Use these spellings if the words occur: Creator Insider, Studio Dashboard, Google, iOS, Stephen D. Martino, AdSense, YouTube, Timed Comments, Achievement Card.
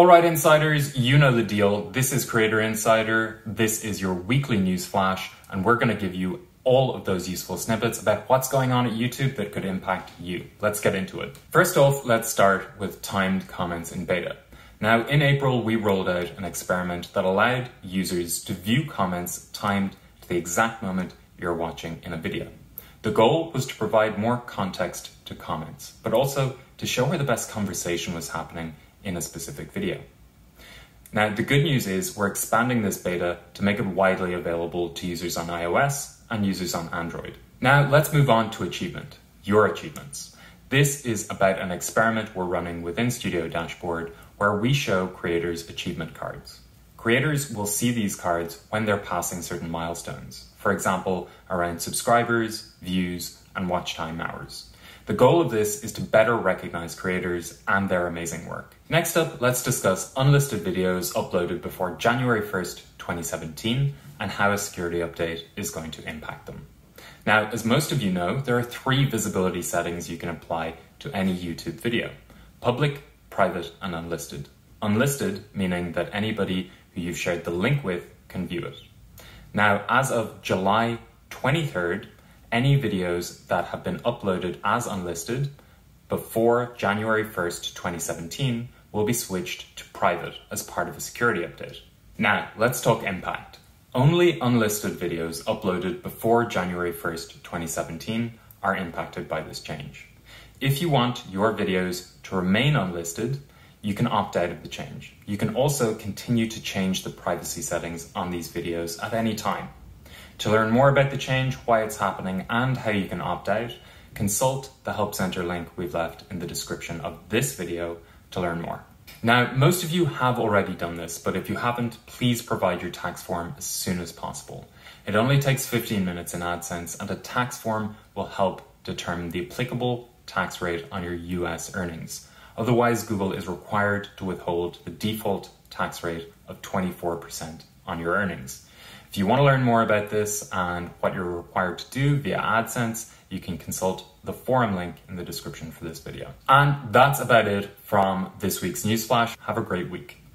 All right, insiders, you know the deal. This is Creator Insider. This is your weekly news flash, and we're going to give you all of those useful snippets about what's going on at YouTube that could impact you. Let's get into it. First off, let's start with timed comments in beta. Now, in April, we rolled out an experiment that allowed users to view comments timed to the exact moment you're watching in a video. The goal was to provide more context to comments, but also to show where the best conversation was happening in a specific video. Now, the good news is we're expanding this beta to make it widely available to users on iOS and users on Android. Now, let's move on to achievement, your achievements. This is about an experiment we're running within Studio Dashboard where we show creators achievement cards. Creators will see these cards when they're passing certain milestones, for example, around subscribers, views, and watch time hours. The goal of this is to better recognize creators and their amazing work. Next up, let's discuss unlisted videos uploaded before January 1st, 2017, and how a security update is going to impact them. Now, as most of you know, there are three visibility settings you can apply to any YouTube video: public, private, and unlisted. Unlisted, meaning that anybody who you've shared the link with can view it. Now, as of July 23rd, any videos that have been uploaded as unlisted before January 1st, 2017 will be switched to private as part of a security update. Now, let's talk impact. Only unlisted videos uploaded before January 1st, 2017 are impacted by this change. If you want your videos to remain unlisted, you can opt out of the change. You can also continue to change the privacy settings on these videos at any time. To learn more about the change, why it's happening, and how you can opt out, consult the Help Center link we've left in the description of this video to learn more. Now, most of you have already done this, but if you haven't, please provide your tax form as soon as possible. It only takes 15 minutes in AdSense, and a tax form will help determine the applicable tax rate on your US earnings. Otherwise, Google is required to withhold the default tax rate of 24% on your earnings. If you want to learn more about this and what you're required to do via AdSense, you can consult the forum link in the description for this video. And that's about it from this week's newsflash. Have a great week.